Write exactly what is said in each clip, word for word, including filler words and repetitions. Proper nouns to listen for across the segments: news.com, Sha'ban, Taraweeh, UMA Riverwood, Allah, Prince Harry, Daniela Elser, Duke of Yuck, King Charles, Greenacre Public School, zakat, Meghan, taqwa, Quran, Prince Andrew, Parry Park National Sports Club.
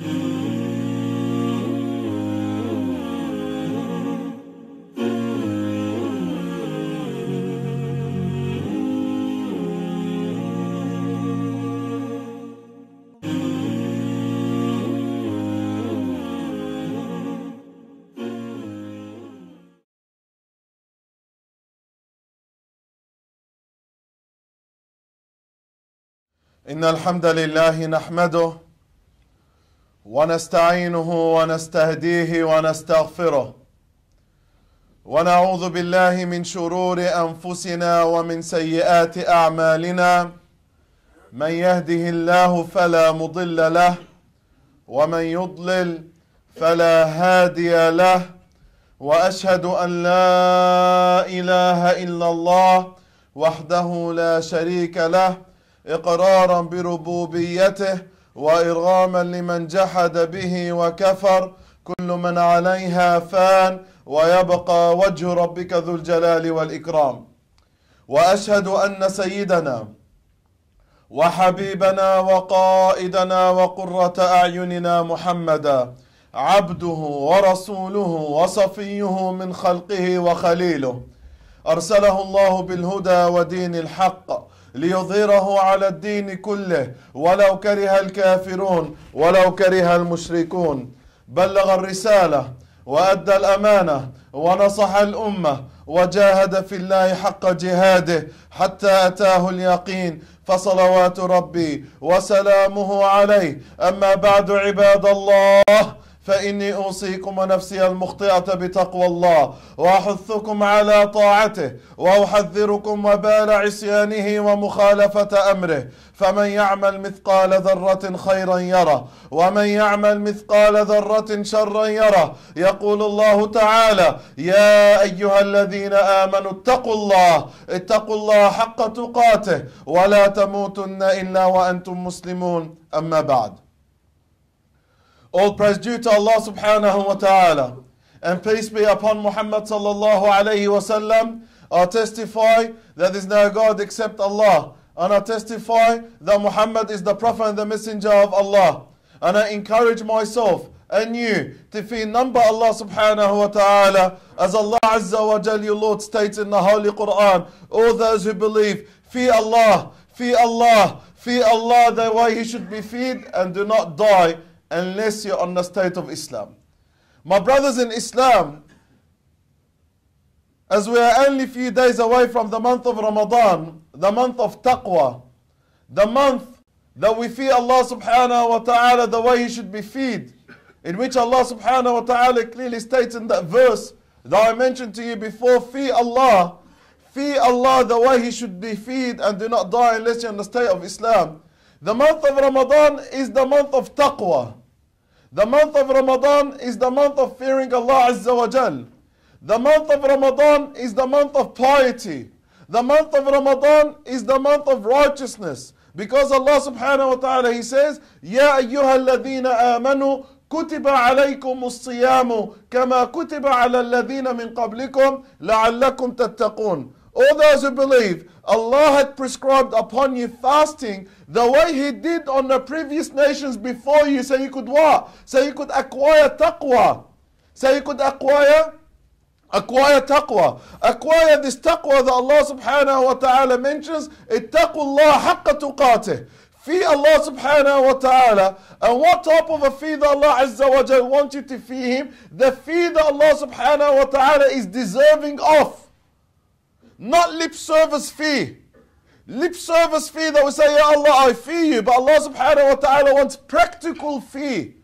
إن الحمد لله نحمده ونستعينه ونستهديه ونستغفره ونعوذ بالله من شرور أنفسنا ومن سيئات أعمالنا، من يهده الله فلا مضل له ومن يضلل فلا هادي له، وأشهد أن لا إله إلا الله وحده لا شريك له إقرارا بربوبيته وإرغاما لمن جحد به وكفر. كل من عليها فان ويبقى وجه ربك ذو الجلال والإكرام. وأشهد أن سيدنا وحبيبنا وقائدنا وقرة أعيننا محمدا عبده ورسوله وصفيه من خلقه وخليله، أرسله الله بالهدى ودين الحق ليظهره على الدين كله ولو كره الكافرون ولو كره المشركون. بلغ الرسالة وأدى الأمانة ونصح الأمة وجاهد في الله حق جهاده حتى أتاه اليقين، فصلوات ربي وسلامه عليه. أما بعد، عباد الله، فإني أوصيكم ونفسي المخطئة بتقوى الله، وأحثكم على طاعته، وأحذركم وبال عصيانه ومخالفة أمره. فمن يعمل مثقال ذرة خيرا يره، ومن يعمل مثقال ذرة شرا يره. يقول الله تعالى: يا أيها الذين آمنوا اتقوا الله اتقوا الله حق تقاته ولا تموتن إلا وأنتم مسلمون. أما بعد. All praise due to Allah subhanahu wa ta'ala, and peace be upon Muhammad sallallahu alayhi wa sallam. I testify that there is no God except Allah, and I testify that Muhammad is the Prophet and the Messenger of Allah. And I encourage myself and you to fear none but Allah subhanahu wa ta'ala, as Allah azza wa jal, your Lord, states in the Holy Quran, all those who believe, fear Allah, fear Allah, fear Allah, the way He should be feared, and do not die unless you're on the state of Islam. My brothers in Islam, as we are only a few days away from the month of Ramadan, the month of taqwa, the month that we fear Allah subhanahu wa ta'ala the way He should be feared, in which Allah subhanahu wa ta'ala clearly states in that verse that I mentioned to you before, fear Allah, fear Allah the way He should be feared, and do not die unless you're in the state of Islam. The month of Ramadan is the month of taqwa. The month of Ramadan is the month of fearing Allah Azza wa Jal. The month of Ramadan is the month of piety. The month of Ramadan is the month of righteousness. Because Allah subhanahu wa ta'ala, He says, Ya ayyuha alladhina amanu kutiba alaykum as-siyamu kama kutiba ala alladhina min qablikum la'allakum tattaqun. All those who believe, Allah had prescribed upon you fasting the way He did on the previous nations before you, so you could what? So you could acquire taqwa. So you could acquire, acquire taqwa. Acquire this taqwa that Allah subhanahu wa ta'ala mentions, ittaqullah haqqa tuqatih. Fear Allah subhanahu wa ta'ala. And what type of a fear that Allah azza wa jal wants you to fear Him? The fear that Allah subhanahu wa ta'ala is deserving of. Not lip service fear. Lip service fear that we say, Ya Allah, I fear You. But Allah subhanahu wa ta'ala wants practical fear.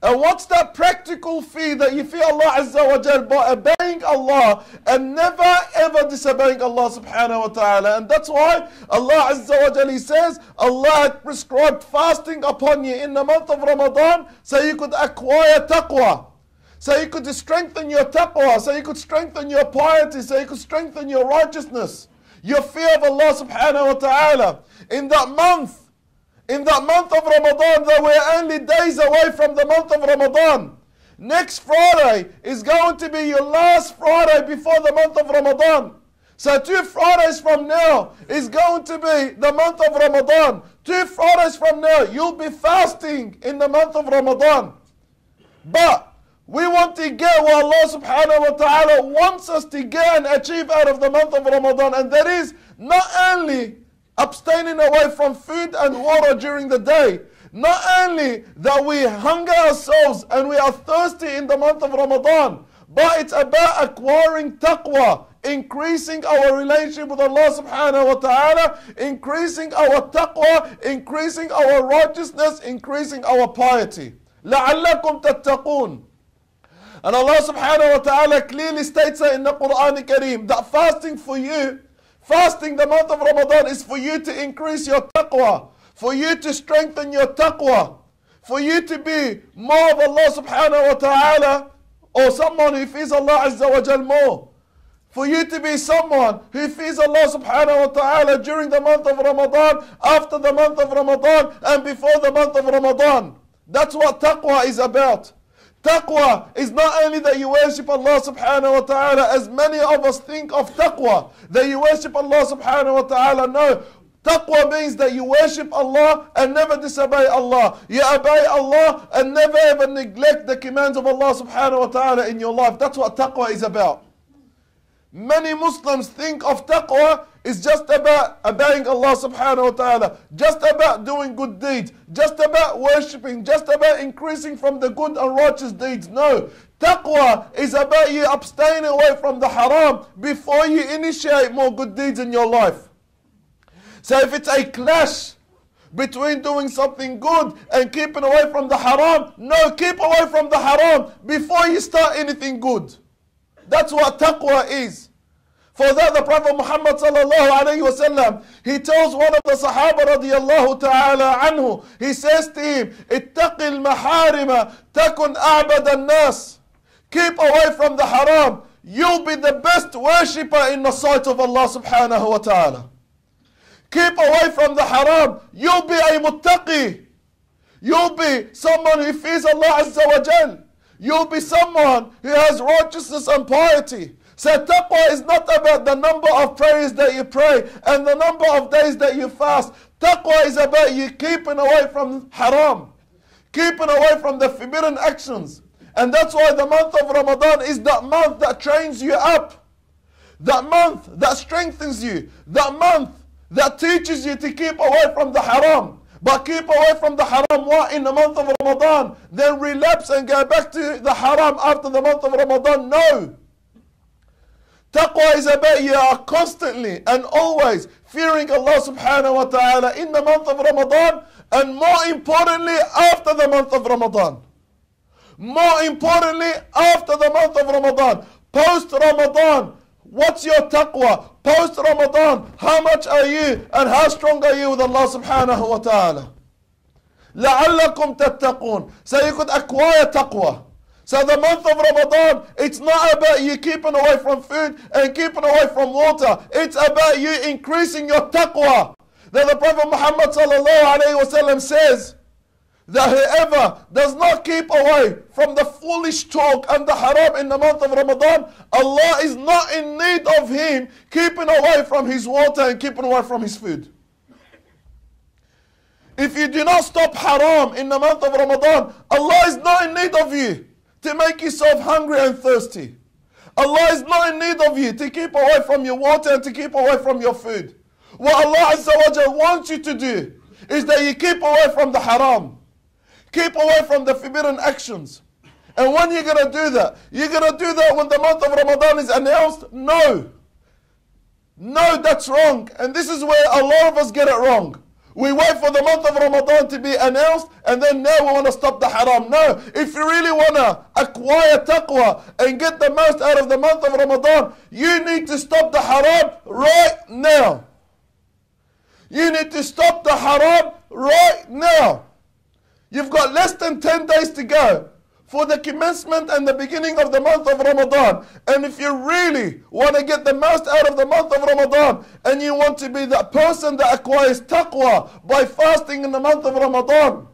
And what's that practical fear? That you fear Allah azza wa jal by obeying Allah and never ever disobeying Allah subhanahu wa ta'ala. And that's why Allah azza wa jal, He says, Allah had prescribed fasting upon you in the month of Ramadan so you could acquire taqwa. So you could strengthen your taqwa, so you could strengthen your piety, so you could strengthen your righteousness, your fear of Allah subhanahu wa ta'ala. In that month, in that month of Ramadan, that we're only days away from the month of Ramadan. Next Friday is going to be your last Friday before the month of Ramadan. So two Fridays from now is going to be the month of Ramadan. Three hours from now, you'll be fasting in the month of Ramadan. But we want to get what Allah subhanahu wa ta'ala wants us to get and achieve out of the month of Ramadan. And that is not only abstaining away from food and water during the day, not only that we hunger ourselves and we are thirsty in the month of Ramadan, but it's about acquiring taqwa, increasing our relationship with Allah subhanahu wa ta'ala, increasing our taqwa, increasing our righteousness, increasing our piety. لَعَلَّكُمْ تَتَّقُونَ. And Allah subhanahu wa ta'ala clearly states in the Quran-i-Kareem that fasting for you, fasting the month of Ramadan is for you to increase your taqwa, for you to strengthen your taqwa, for you to be more of Allah subhanahu wa ta'ala, or someone who fears Allah azza wa jal more. For you to be someone who fears Allah subhanahu wa ta'ala during the month of Ramadan, after the month of Ramadan, and before the month of Ramadan. That's what taqwa is about. Taqwa is not only that you worship Allah subhanahu wa ta'ala, as many of us think of taqwa, that you worship Allah subhanahu wa ta'ala. No. Taqwa means that you worship Allah and never disobey Allah. You obey Allah and never ever neglect the commands of Allah subhanahu wa ta'ala in your life. That's what taqwa is about. Many Muslims think of taqwa is just about obeying Allah subhanahu wa ta'ala, just about doing good deeds, just about worshipping, just about increasing from the good and righteous deeds. No. Taqwa is about you abstaining away from the haram before you initiate more good deeds in your life. So if it's a clash between doing something good and keeping away from the haram, no, keep away from the haram before you start anything good. That's what taqwa is. For that the Prophet Muhammad sallallahu alayhi wa sallam, he tells one of the Sahaba radiyallahu ta'ala anhu, he says to him, ittaqil maharima takun a'bad al-nas. Keep away from the haram, you'll be the best worshipper in the sight of Allah subhanahu wa ta'ala. Keep away from the haram, you'll be a muttaqi. You'll be someone who fears Allah azza wa jal. You'll be someone who has righteousness and piety. So taqwa is not about the number of prayers that you pray and the number of days that you fast. Taqwa is about you keeping away from haram, keeping away from the forbidden actions. And that's why the month of Ramadan is that month that trains you up, that month that strengthens you, that month that teaches you to keep away from the haram. But keep away from the haram what? In the month of Ramadan. Then relapse and go back to the haram after the month of Ramadan. No. Taqwa is about you are constantly and always fearing Allah subhanahu wa ta'ala in the month of Ramadan. And more importantly, after the month of Ramadan. More importantly, after the month of Ramadan. Post Ramadan. What's your taqwa? Post Ramadan, how much are you and how strong are you with Allah subhanahu wa ta'ala? لَعَلَّكُمْ تَتَّقُونَ. So you could acquire taqwa. So the month of Ramadan, it's not about you keeping away from food and keeping away from water. It's about you increasing your taqwa. That the Prophet Muhammad sallallahu alayhi wa sallam says, that whoever does not keep away from the foolish talk and the haram in the month of Ramadan, Allah is not in need of him keeping away from his water and keeping away from his food. If you do not stop haram in the month of Ramadan, Allah is not in need of you to make yourself hungry and thirsty. Allah is not in need of you to keep away from your water and to keep away from your food. What Allah Azza wa Jalla wants you to do is that you keep away from the haram. Keep away from the forbidden actions. And when you're going to do that, you're going to do that when the month of Ramadan is announced? No. No, that's wrong. And this is where a lot of us get it wrong. We wait for the month of Ramadan to be announced, and then now we want to stop the haram. No, if you really want to acquire taqwa and get the most out of the month of Ramadan, you need to stop the haram right now. You need to stop the haram right now. You've got less than ten days to go for the commencement and the beginning of the month of Ramadan. And if you really want to get the most out of the month of Ramadan and you want to be that person that acquires taqwa by fasting in the month of Ramadan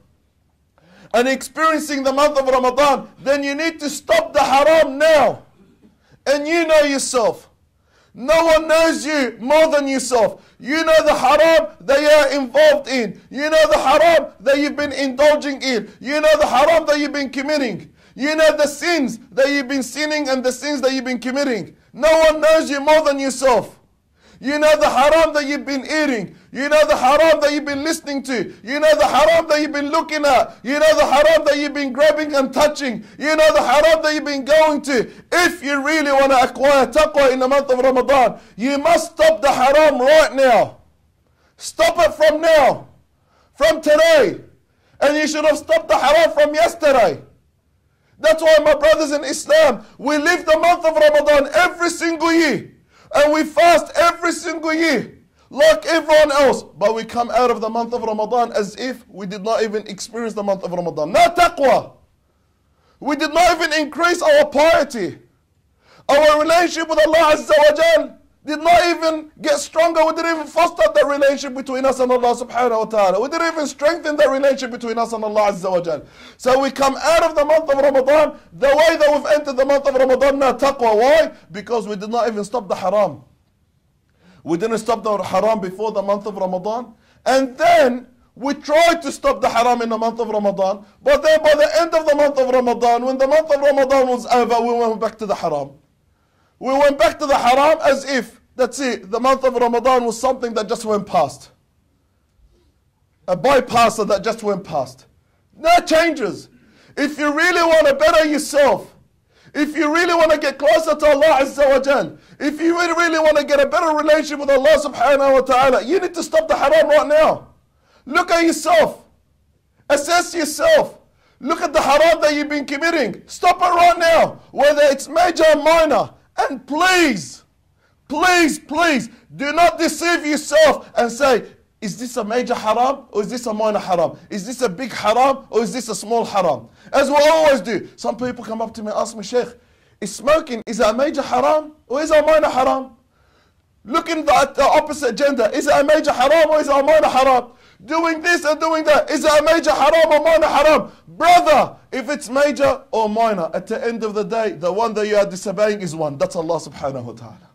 and experiencing the month of Ramadan, then you need to stop the haram now. And you know yourself No one knows you more than yourself. You know the haram that you are involved in. You know the haram that you've been indulging in. You know the haram that you've been committing. You know the sins that you've been sinning and the sins that you've been committing. No one knows you more than yourself. You know the haram that you've been eating. You know the haram that you've been listening to. You know the haram that you've been looking at. You know the haram that you've been grabbing and touching. You know the haram that you've been going to. If you really want to acquire taqwa in the month of Ramadan, you must stop the haram right now. Stop it from now, from today. And you should have stopped the haram from yesterday. That's why, my brothers in Islam, we live the month of Ramadan every single year. And we fast every single year, like everyone else. But we come out of the month of Ramadan as if we did not even experience the month of Ramadan. No taqwa. We did not even increase our piety. Our relationship with Allah Azza wa Jal did not even get stronger. We didn't even foster that relationship between us and Allah subhanahu wa ta'ala. We didn't even strengthen that relationship between us and Allah Azza wa Jal. So we come out of the month of Ramadan the way that we've entered the month of Ramadan, na taqwa. Why? Because we did not even stop the haram. We didn't stop the haram before the month of Ramadan. And then we tried to stop the haram in the month of Ramadan. But then by the end of the month of Ramadan, when the month of Ramadan was over, we went back to the haram. We went back to the haram as if, that's it, the month of Ramadan was something that just went past. A bypasser that just went past. No changes. If you really want to better yourself, if you really want to get closer to Allah Azza wa Jal, if you really want to get a better relationship with Allah subhanahu wa ta'ala, you need to stop the haram right now. Look at yourself. Assess yourself. Look at the haram that you've been committing. Stop it right now, whether it's major or minor. And please, please, please, do not deceive yourself and say, is this a major haram or is this a minor haram? Is this a big haram or is this a small haram? As we always do. Some people come up to me and ask me, Sheikh, is smoking, is it a major haram or is it a minor haram? Looking at the opposite gender, is it a major haram or is it a minor haram? Doing this and doing that, is it a major haram or minor haram? Brother, if it's major or minor, at the end of the day, the one that you are disobeying is one. That's Allah subhanahu wa ta'ala.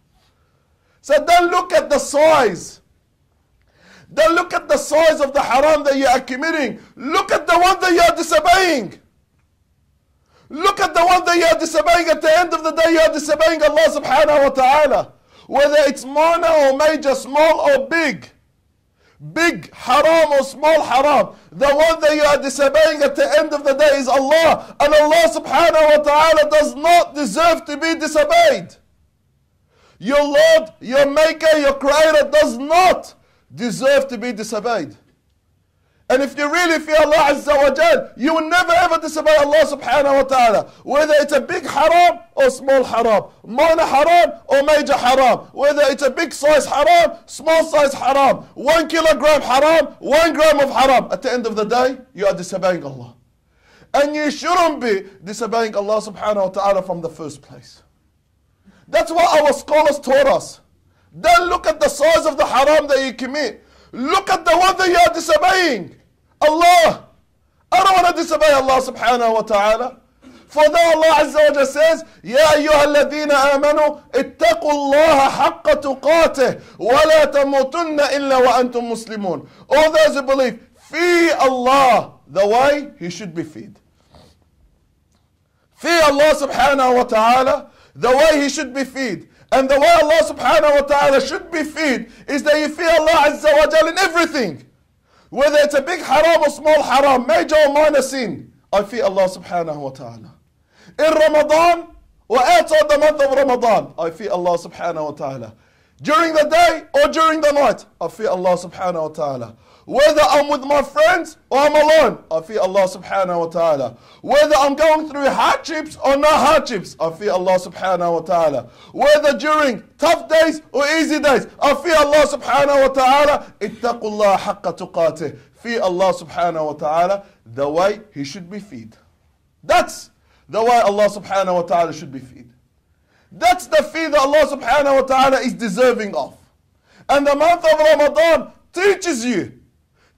So don't look at the size. Don't look at the size of the haram that you are committing. Look at the one that you are disobeying. Look at the one that you are disobeying. At the end of the day, you are disobeying Allah subhanahu wa ta'ala. Whether it's minor or major, small or big. Big haram or small haram, the one that you are disobeying at the end of the day is Allah, and Allah subhanahu wa ta'ala does not deserve to be disobeyed. Your Lord, your Maker, your Creator does not deserve to be disobeyed. And if you really fear Allah Azza wa Jal, you will never ever disobey Allah subhanahu wa ta'ala. Whether it's a big haram or small haram, minor haram or major haram, whether it's a big size haram, small size haram, one kilogram haram, one gram of haram, at the end of the day, you are disobeying Allah. And you shouldn't be disobeying Allah subhanahu wa ta'ala from the first place. That's what our scholars taught us. Don't look at the size of the haram that you commit. Look at the one that you are disobeying. Allah. I don't want to disobey Allah subhanahu wa ta'ala. For that Allah Azza wa Jalla says, يَا أَيُّهَا الَّذِينَ آمَنُوا اتَّقُوا اللَّهَ حَقَّ تُقَاتِهِ وَلَا تَمُوتُنَّ إِلَّا وَأَنْتُمْ مُسْلِمُونَ. All those who believe, fear Allah the way He should be feared. Fear Allah subhanahu wa ta'ala the way He should be feared. And the way Allah subhanahu wa ta'ala should be feared is that you fear Allah Azza wa Jal in everything. Whether it's a big haram or small haram, major or minor sin, I fear Allah subhanahu wa ta'ala. In Ramadan or outside the month of Ramadan, I fear Allah subhanahu wa ta'ala. During the day or during the night, I fear Allah subhanahu wa ta'ala. Whether I'm with my friends or I'm alone, I fear Allah subhanahu wa ta'ala. Whether I'm going through hardships or no hardships, I fear Allah subhanahu wa ta'ala. Whether during tough days or easy days, I fear Allah subhanahu wa ta'ala. اتَّقُوا اللَّهَ حَقَّ تُقَاتِهِ. Fear Allah subhanahu wa ta'ala the way He should be feared. That's the way Allah subhanahu wa ta'ala should be feared. That's the fear that Allah subhanahu wa ta'ala is deserving of. And the month of Ramadan teaches you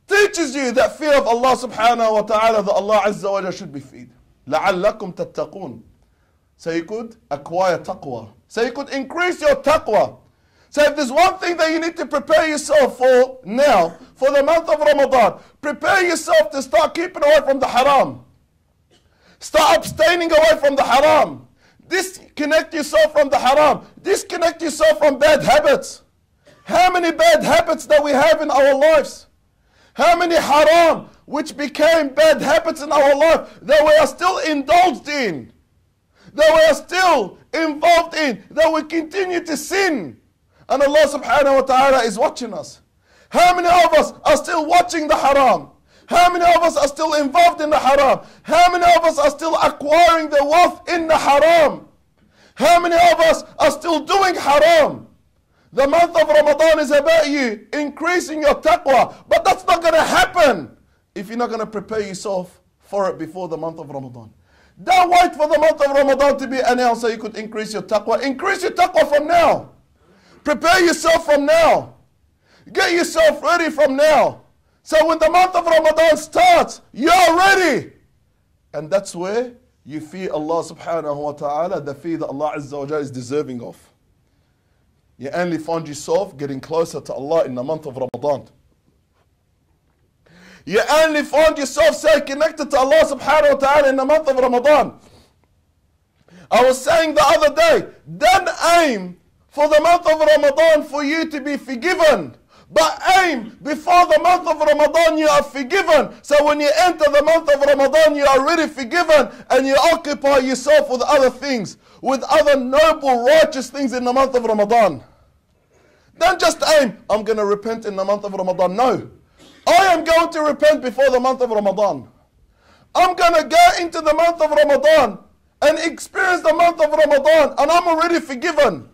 teaches you that fear of Allah subhanahu wa ta'ala that Allah Azza wa Jalla should be feared. لَعَلَّكُمْ تَتَّقُونَ. So you could acquire taqwa. So you could increase your taqwa. So if there's one thing that you need to prepare yourself for now, for the month of Ramadan, prepare yourself to start keeping away from the haram. Start abstaining away from the haram. Disconnect yourself from the haram. Disconnect yourself from bad habits. How many bad habits that we have in our lives? How many haram which became bad habits in our life that we are still indulged in, that we are still involved in, that we continue to sin? And Allah subhanahu wa ta'ala is watching us. How many of us are still watching the haram? How many of us are still involved in the haram? How many of us are still acquiring the wealth in the haram? How many of us are still doing haram? The month of Ramadan is about you increasing your taqwa, but that's not going to happen if you're not going to prepare yourself for it before the month of Ramadan. Don't wait for the month of Ramadan to be announced so you could increase your taqwa. Increase your taqwa from now. Prepare yourself from now. Get yourself ready from now. So when the month of Ramadan starts, you're ready. And that's where you fear Allah subhanahu wa ta'ala, the fear that Allah azza wa jalla is deserving of. You only find yourself getting closer to Allah in the month of Ramadan. You only find yourself so connected to Allah subhanahu wa ta'ala in the month of Ramadan. I was saying the other day, don't aim for the month of Ramadan for you to be forgiven, but aim before the month of Ramadan you are forgiven. So when you enter the month of Ramadan you are already forgiven, and you occupy yourself with other things, with other noble righteous things in the month of Ramadan. Don't just aim, I'm going to repent in the month of Ramadan. No, I am going to repent before the month of Ramadan. I'm going to go into the month of Ramadan and experience the month of Ramadan, and I'm already forgiven.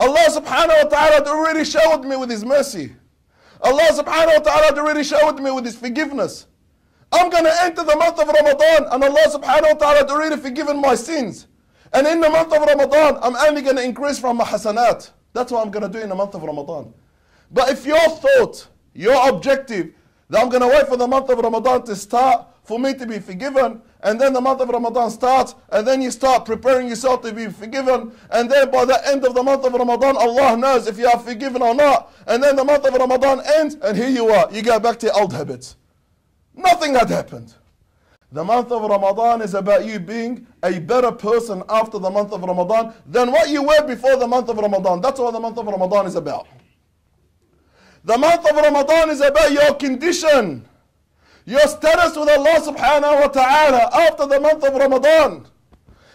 Allah subhanahu wa ta'ala already showered me with His mercy. Allah subhanahu wa ta'ala already showered me with His forgiveness. I'm going to enter the month of Ramadan and Allah subhanahu wa ta'ala already forgiven my sins. And in the month of Ramadan, I'm only going to increase from my hasanat. That's what I'm going to do in the month of Ramadan. But if your thought, your objective, that I'm going to wait for the month of Ramadan to start for me to be forgiven, and then the month of Ramadan starts, and then you start preparing yourself to be forgiven, and then by the end of the month of Ramadan, Allah knows if you are forgiven or not, and then the month of Ramadan ends, and here you are, you go back to your old habits. Nothing had happened. The month of Ramadan is about you being a better person after the month of Ramadan than what you were before the month of Ramadan. That's what the month of Ramadan is about. The month of Ramadan is about your condition, your status with Allah subhanahu wa ta'ala after the month of Ramadan.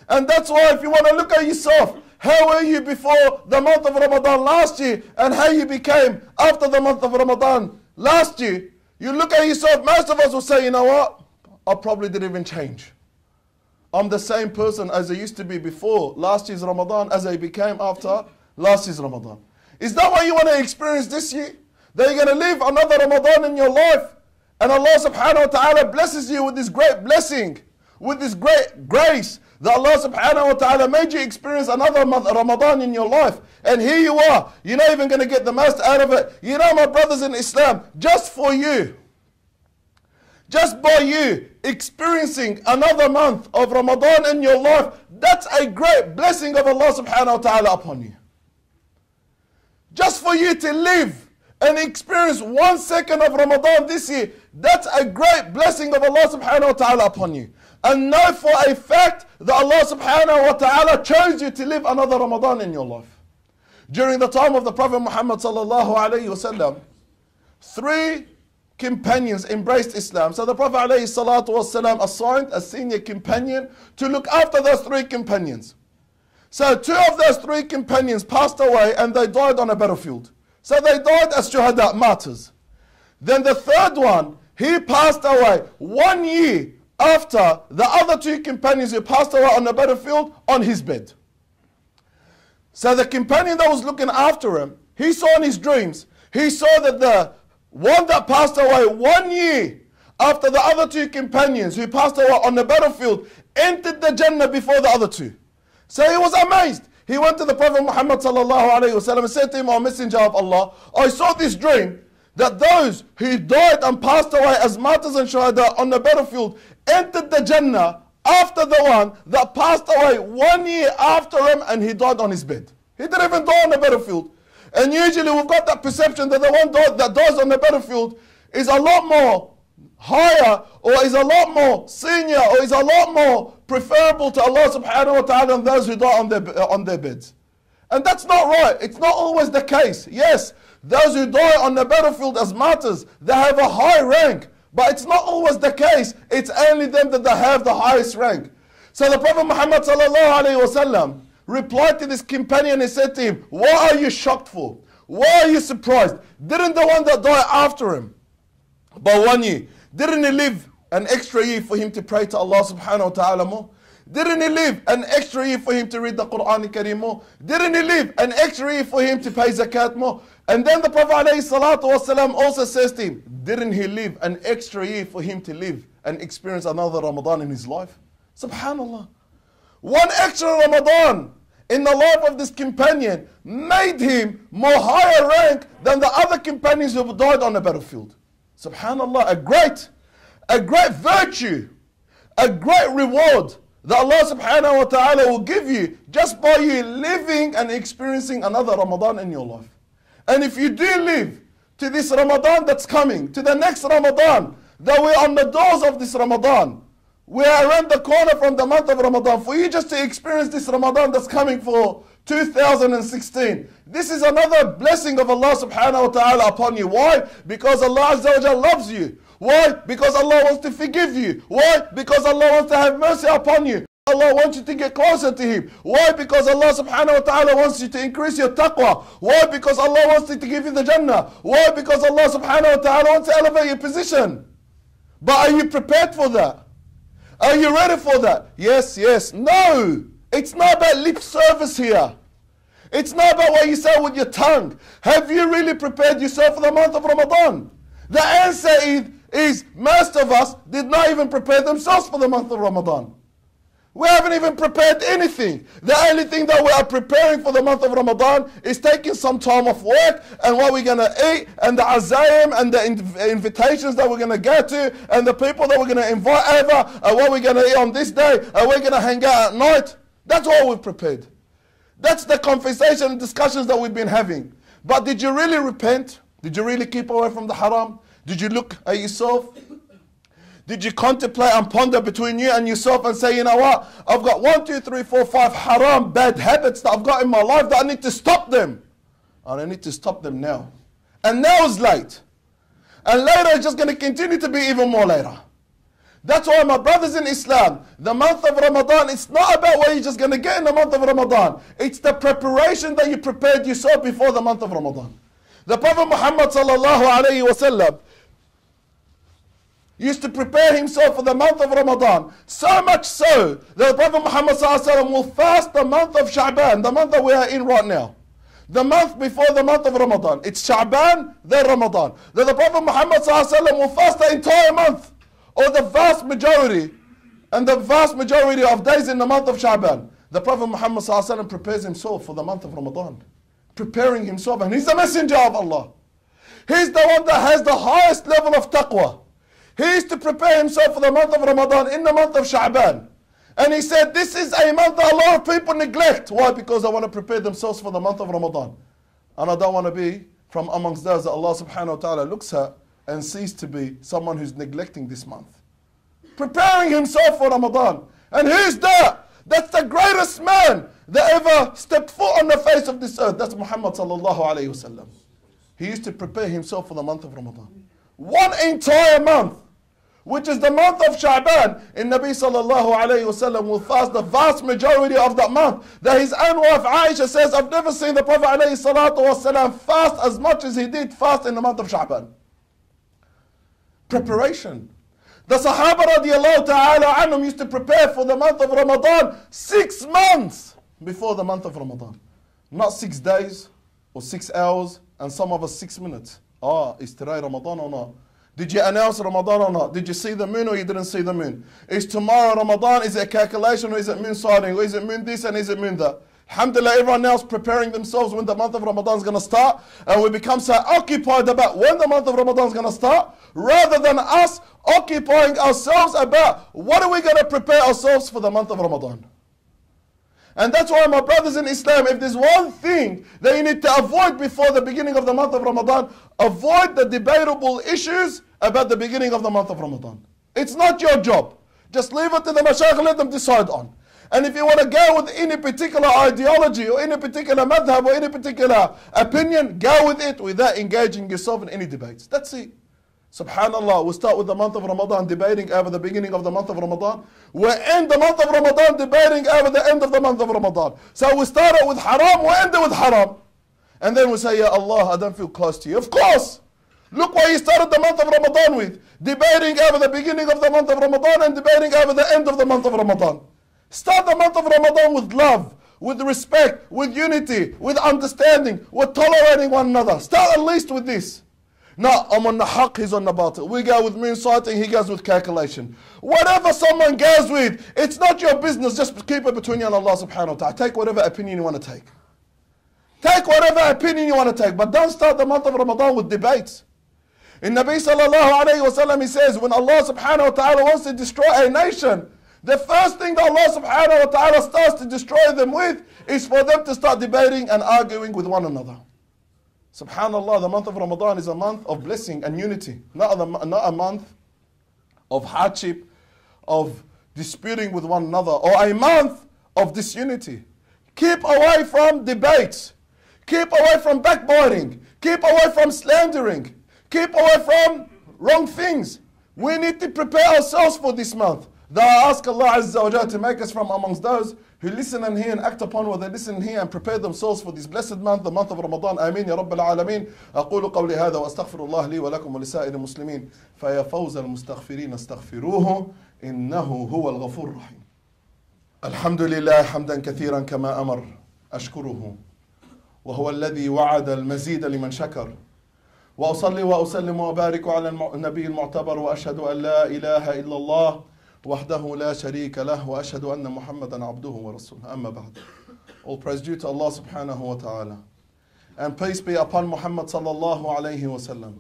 And that's why if you want to look at yourself, how were you before the month of Ramadan last year and how you became after the month of Ramadan last year, you look at yourself, most of us will say, you know what, I probably didn't even change. I'm the same person as I used to be before last year's Ramadan as I became after last year's Ramadan. Is that what you want to experience this year? That you're going to live another Ramadan in your life? And Allah subhanahu wa ta'ala blesses you with this great blessing, with this great grace, that Allah subhanahu wa ta'ala made you experience another month, Ramadan in your life. And here you are, you're not even going to get the most out of it. You know, my brothers in Islam, just for you, just by you experiencing another month of Ramadan in your life, that's a great blessing of Allah subhanahu wa ta'ala upon you. Just for you to live and experience one second of Ramadan this year, that's a great blessing of Allah subhanahu wa ta'ala upon you. And know for a fact that Allah subhanahu wa ta'ala chose you to live another Ramadan in your life. During the time of the Prophet Muhammad sallallahu alayhi wasallam, three companions embraced Islam. So the Prophet alayhi salatu wasallam assigned a senior companion to look after those three companions. So two of those three companions passed away and they died on a battlefield. So they died as shuhada, martyrs. Then the third one, he passed away one year after the other two companions who passed away on the battlefield on his bed. So the companion that was looking after him, he saw in his dreams, he saw that the one that passed away one year after the other two companions who passed away on the battlefield entered the Jannah before the other two. So he was amazed. He went to the Prophet Muhammad sallallahu alayhi wa sallam and said to him, O Messenger of Allah, I saw this dream that those who died and passed away as martyrs and shuhada on the battlefield entered the Jannah after the one that passed away one year after him and he died on his bed. He didn't even die on the battlefield. And usually we've got that perception that the one that, that does on the battlefield is a lot more higher, or is a lot more senior, or is a lot more preferable to Allah subhanahu wa ta'ala than those who die on their, on their beds. And that's not right. It's not always the case. Yes, those who die on the battlefield as martyrs, they have a high rank. But it's not always the case. It's only them that they have the highest rank. So the Prophet Muhammad sallallahu alayhi wasallam replied to this companion and said to him, "What are you shocked for? Why are you surprised? Didn't the one that died after him by one year, didn't he live an extra year for him to pray to Allah subhanahu wa ta'ala more? Didn't he live an extra year for him to read the Quran al-Karim more? Didn't he live an extra year for him to pay zakat more?" And then the Prophet ﷺ also says to him, "Didn't he live an extra year for him to live and experience another Ramadan in his life?" Subhanallah. One extra Ramadan in the life of this companion made him more higher rank than the other companions who died on the battlefield. Subhanallah, a great, a great virtue, a great reward that Allah subhanahu wa ta'ala will give you just by you living and experiencing another Ramadan in your life. And if you do live to this Ramadan that's coming, to the next Ramadan, that we're on the doors of this Ramadan, we're around the corner from the month of Ramadan, for you just to experience this Ramadan that's coming for two thousand sixteen. This is another blessing of Allah subhanahu wa ta'ala upon you. Why? Because Allah azza wa jalla loves you. Why? Because Allah wants to forgive you. Why? Because Allah wants to have mercy upon you. Allah wants you to get closer to Him. Why? Because Allah subhanahu wa ta'ala wants you to increase your taqwa. Why? Because Allah wants you to give you the Jannah. Why? Because Allah subhanahu wa ta'ala wants to elevate your position. But are you prepared for that? Are you ready for that? Yes, yes. No! It's not about lip service here. It's not about what you say with your tongue. Have you really prepared yourself for the month of Ramadan? The answer is, is most of us did not even prepare themselves for the month of Ramadan. We haven't even prepared anything. The only thing that we are preparing for the month of Ramadan is taking some time off work and what we're going to eat and the azaim and the invitations that we're going to go to and the people that we're going to invite over and what we're going to eat on this day and we're going to hang out at night. That's all we've prepared. That's the conversation and discussions that we've been having. But did you really repent? Did you really keep away from the haram? Did you look at yourself? Did you contemplate and ponder between you and yourself and say, you know what? I've got one, two, three, four, five haram bad habits that I've got in my life that I need to stop them. And I need to stop them now. And now is late. And later it's just going to continue to be even more later. That's why, my brothers in Islam, the month of Ramadan, it's not about what you're just going to get in the month of Ramadan. It's the preparation that you prepared yourself before the month of Ramadan. The Prophet Muhammad sallallahu alayhi wa sallam used to prepare himself for the month of Ramadan. So much so that the Prophet Muhammad sallallahu alayhi wa sallam will fast the month of Sha'ban, the month that we are in right now. The month before the month of Ramadan. It's Sha'ban, then Ramadan. That the Prophet Muhammad sallallahu alayhi wa sallam will fast the entire month, or the vast majority, and the vast majority of days in the month of Sha'ban. The Prophet Muhammad sallallahu alayhi wa sallam prepares himself for the month of Ramadan. Preparing himself, and he's the messenger of Allah. He's the one that has the highest level of taqwa. He is to prepare himself for the month of Ramadan in the month of Sha'ban. And he said, this is a month that a lot of people neglect. Why? Because they want to prepare themselves for the month of Ramadan. And I don't want to be from amongst those that Allah subhanahu wa ta'ala looks at and cease to be someone who's neglecting this month. Preparing himself for Ramadan. And who's that? That's the greatest man that ever stepped foot on the face of this earth. That's Muhammad sallallahu alayhi wa sallam. He used to prepare himself for the month of Ramadan. One entire month, which is the month of Sha'ban, and Nabi sallallahu alayhi wa sallam will fast the vast majority of that month. That his own wife Aisha says, I've never seen the Prophet alayhi salatu wa sallam fast as much as he did fast in the month of Sha'ban. Preparation. The Sahaba radiallahu ta'ala anhum used to prepare for the month of Ramadan six months before the month of Ramadan. Not six days or six hours and some of us six minutes. Ah, is today Ramadan or not? Did you announce Ramadan or not? Did you see the moon or you didn't see the moon? Is tomorrow Ramadan? Is it a calculation or is it moon sighting? Or is it moon this and is it moon that? Alhamdulillah, everyone now is preparing themselves when the month of Ramadan is going to start, and we become so occupied about when the month of Ramadan is going to start, rather than us occupying ourselves about what are we going to prepare ourselves for the month of Ramadan. And that's why, my brothers in Islam, if there's one thing that you need to avoid before the beginning of the month of Ramadan, avoid the debatable issues about the beginning of the month of Ramadan. It's not your job. Just leave it to the mashaykh, let them decide on. And if you want to go with any particular ideology or any particular madhab or any particular opinion, go with it without engaging yourself in any debates. That's it. Subhanallah, we start with the month of Ramadan debating over the beginning of the month of Ramadan. We end the month of Ramadan debating over the end of the month of Ramadan. So we start out with haram, we end it with haram. And then we say, Ya Allah, I don't feel close to you. Of course! Look what he started the month of Ramadan with. Debating over the beginning of the month of Ramadan and debating over the end of the month of Ramadan. Start the month of Ramadan with love, with respect, with unity, with understanding, with tolerating one another. Start at least with this. No, I'm on the haq, he's on the batil. We go with moon sighting, he goes with calculation. Whatever someone goes with, it's not your business. Just keep it between you and Allah subhanahu wa ta'ala. Take whatever opinion you want to take. Take whatever opinion you want to take, but don't start the month of Ramadan with debates. In Nabi sallallahu alayhi wa sallam, he says, when Allah subhanahu wa ta'ala wants to destroy a nation, the first thing that Allah subhanahu wa ta'ala starts to destroy them with is for them to start debating and arguing with one another. Subhanallah, the month of Ramadan is a month of blessing and unity, not a, not a month of hardship, of disputing with one another, or a month of disunity. Keep away from debates. Keep away from backbiting. Keep away from slandering. Keep away from wrong things. We need to prepare ourselves for this month. That I ask Allah Azza wa Jal to make us from amongst those who listen and hear and act upon what they listen and hear and prepare themselves for this blessed month, the month of Ramadan. Ameen, Ya Rabbil Alameen. أقول قولي هذا وأستغفر الله لي ولكم ولسائر المسلمين فيا فوز المستغفرين استغفروه إنه هو الغفور الرحيم. الحمد لله حمدا كثيرا كما أمر أشكره وهو الذي وعد المزيد لمن شكر. وأصلي وأسلم وأبارك على النبي المعتبر وأشهد أن لا إله إلا الله وحده لا شريك له وأشهد أن محمدا عبده ورسوله أما بعد. All praise due to Allah subhanahu wa ta'ala, and peace be upon Muhammad sallallahu alayhi wa sallam.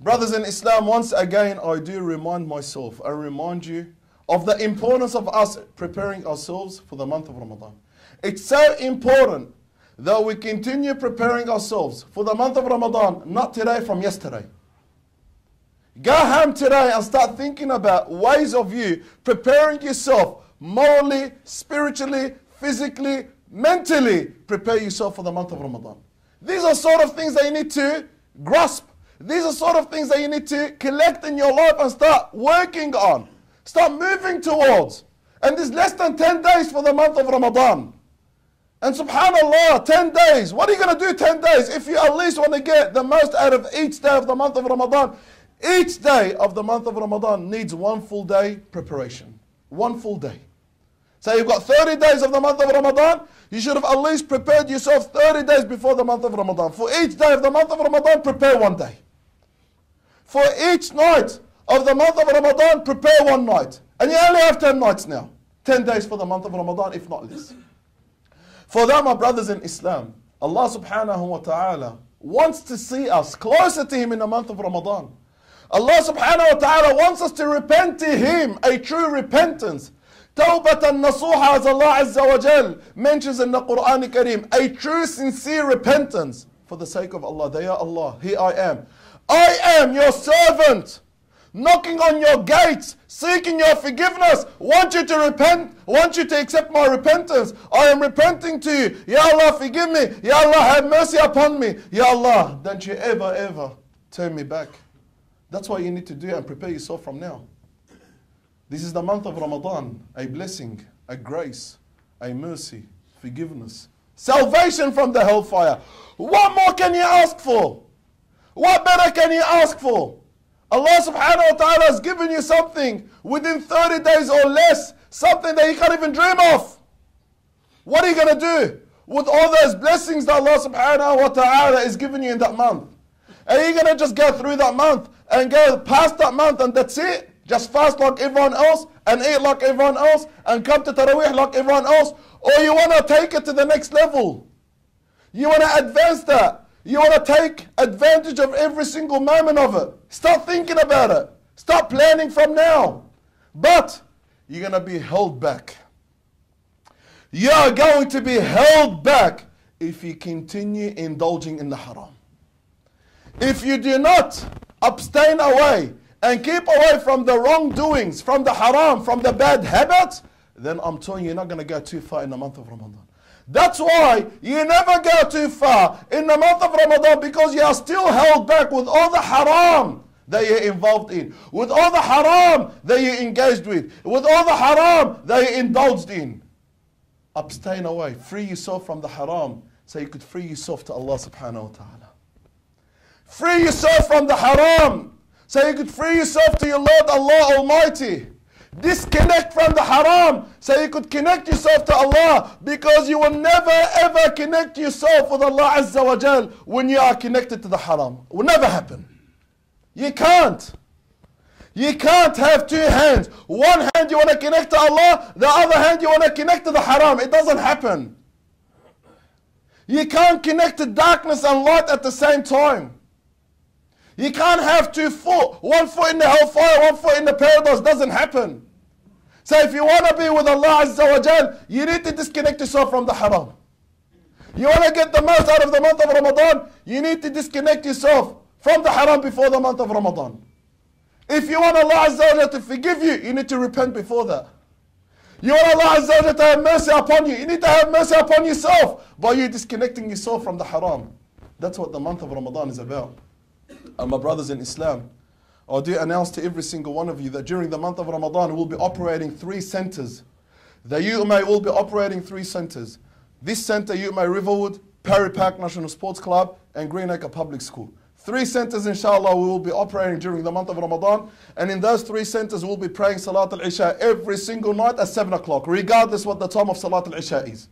Brothers in Islam, once again I do remind myself and remind you of the importance of us preparing ourselves for the month of Ramadan. It's so important that we continue preparing ourselves for the month of Ramadan, not today from yesterday. Go home today and start thinking about ways of you preparing yourself morally, spiritually, physically, mentally. Prepare yourself for the month of Ramadan. These are sort of things that you need to grasp. These are sort of things that you need to collect in your life and start working on. Start moving towards. And there's less than ten days for the month of Ramadan. And subhanAllah, ten days. What are you going to do ten days if you at least want to get the most out of each day of the month of Ramadan? Each day of the month of Ramadan needs one full day preparation. One full day. So you've got thirty days of the month of Ramadan. You should have at least prepared yourself thirty days before the month of Ramadan. For each day of the month of Ramadan, prepare one day. For each night of the month of Ramadan, prepare one night. And you only have ten nights now. ten days for the month of Ramadan, if not less. For that, my brothers in Islam, Allah subhanahu wa ta'ala wants to see us closer to Him in the month of Ramadan. Allah subhanahu wa ta'ala wants us to repent to Him, a true repentance. Tawbatan nasuha, as Allah Azza wa Jal mentions in the Quran Kareem, a true sincere repentance for the sake of Allah. Ya Allah, here I am. I am your servant, knocking on your gates, seeking your forgiveness. Want you to repent, want you to accept my repentance. I am repenting to you. Ya Allah, forgive me. Ya Allah, have mercy upon me. Ya Allah, don't you ever, ever turn me back. That's what you need to do and prepare yourself from now. This is the month of Ramadan, a blessing, a grace, a mercy, forgiveness, salvation from the hellfire. What more can you ask for? What better can you ask for? Allah subhanahu wa ta'ala has given you something within thirty days or less, something that you can't even dream of. What are you going to do with all those blessings that Allah subhanahu wa ta'ala has given you in that month? Are you going to just go through that month and go past that month and that's it? Just fast like everyone else and eat like everyone else and come to Taraweeh like everyone else? Or you want to take it to the next level? You want to advance that? You want to take advantage of every single moment of it? Start thinking about it. Start planning from now. But you're going to be held back. You're going to be held back if you continue indulging in the haram. If you do not abstain away and keep away from the wrongdoings, from the haram, from the bad habits, then I'm telling you, you're not going to go too far in the month of Ramadan. That's why you never go too far in the month of Ramadan, because you are still held back with all the haram that you're involved in, with all the haram that you engaged with, with all the haram that you indulged in. Abstain away, free yourself from the haram so you could free yourself to Allah subhanahu wa ta'ala. Free yourself from the haram so you could free yourself to your Lord Allah Almighty. Disconnect from the haram so you could connect yourself to Allah, because you will never ever connect yourself with Allah Azza wa Jal when you are connected to the haram. It will never happen. You can't. You can't have two hands. One hand you want to connect to Allah, the other hand you want to connect to the haram. It doesn't happen. You can't connect to darkness and light at the same time. You can't have two foot, one foot in the hellfire, one foot in the paradise. Doesn't happen. So if you want to be with Allah Azza wa Jal, you need to disconnect yourself from the haram. You want to get the most out of the month of Ramadan, you need to disconnect yourself from the haram before the month of Ramadan. If you want Allah Azza wa Jal to forgive you, you need to repent before that. You want Allah Azza wa Jal to have mercy upon you, you need to have mercy upon yourself by you disconnecting yourself from the haram. That's what the month of Ramadan is about. And my brothers in Islam, I do announce to every single one of you that during the month of Ramadan, we'll be operating three centers. That you may all be operating three centers. This center, U M A Riverwood, Parry Park National Sports Club, and Greenacre Public School. Three centers, inshallah, we will be operating during the month of Ramadan. And in those three centers, we'll be praying Salat al-Isha every single night at seven o'clock, regardless what the time of Salat al-Isha is.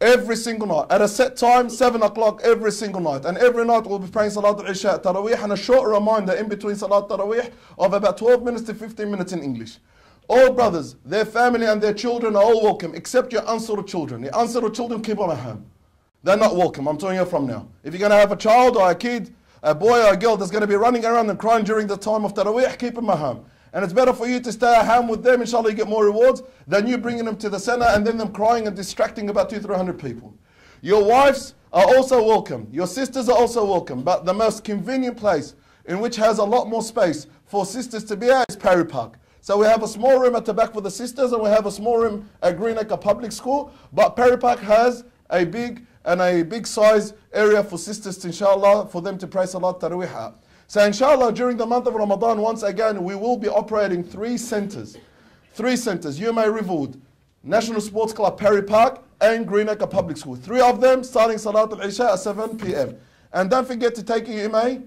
Every single night, at a set time, seven o'clock every single night. And every night we'll be praying Salat al-Isha, Taraweeh, and a short reminder in between Salat Taraweeh of about twelve minutes to fifteen minutes in English. All brothers, their family and their children are all welcome, except your Ansarul children. Your Ansarul children, keep on at home. They're not welcome, I'm telling you from now. If you're going to have a child or a kid, a boy or a girl that's going to be running around and crying during the time of Taraweeh, keep them at home. And it's better for you to stay at home with them, inshallah you get more rewards, than you bringing them to the center and then them crying and distracting about two, three hundred people. Your wives are also welcome. Your sisters are also welcome. But the most convenient place in which has a lot more space for sisters to be at is Parry Park. So we have a small room at the back for the sisters, and we have a small room at Greenacre Public School. But Parry Park has a big and a big size area for sisters, to, inshallah, for them to pray Salat Taraweeh. So inshallah, during the month of Ramadan, once again, we will be operating three centers. Three centers, U M A Riverwood, National Sports Club Parry Park, and Greenacre Public School. Three of them starting Salat al-Isha at seven p m And don't forget to take your U M A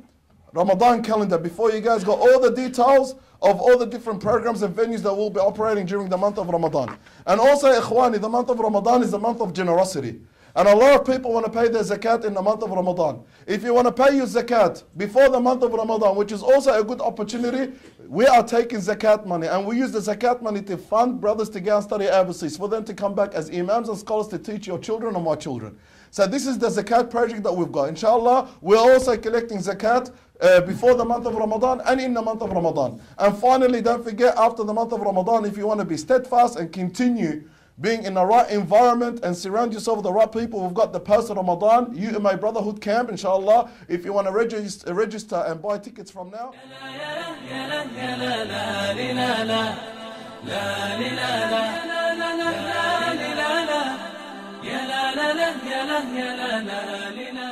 Ramadan calendar before you guys got all the details of all the different programs and venues that will be operating during the month of Ramadan. And also, Ikhwani, the month of Ramadan is the month of generosity. And a lot of people want to pay their zakat in the month of Ramadan. If you want to pay your zakat before the month of Ramadan, which is also a good opportunity, we are taking zakat money. And we use the zakat money to fund brothers to go and study overseas, for them to come back as imams and scholars to teach your children and my children. So this is the zakat project that we've got. Inshallah, we're also collecting zakat Uh, before the month of Ramadan and in the month of Ramadan. And finally, don't forget, after the month of Ramadan, if you want to be steadfast and continue being in the right environment and surround yourself with the right people, we've got the post-Ramadan U M A Brotherhood Camp, inshallah, if you want to register, register and buy tickets from now.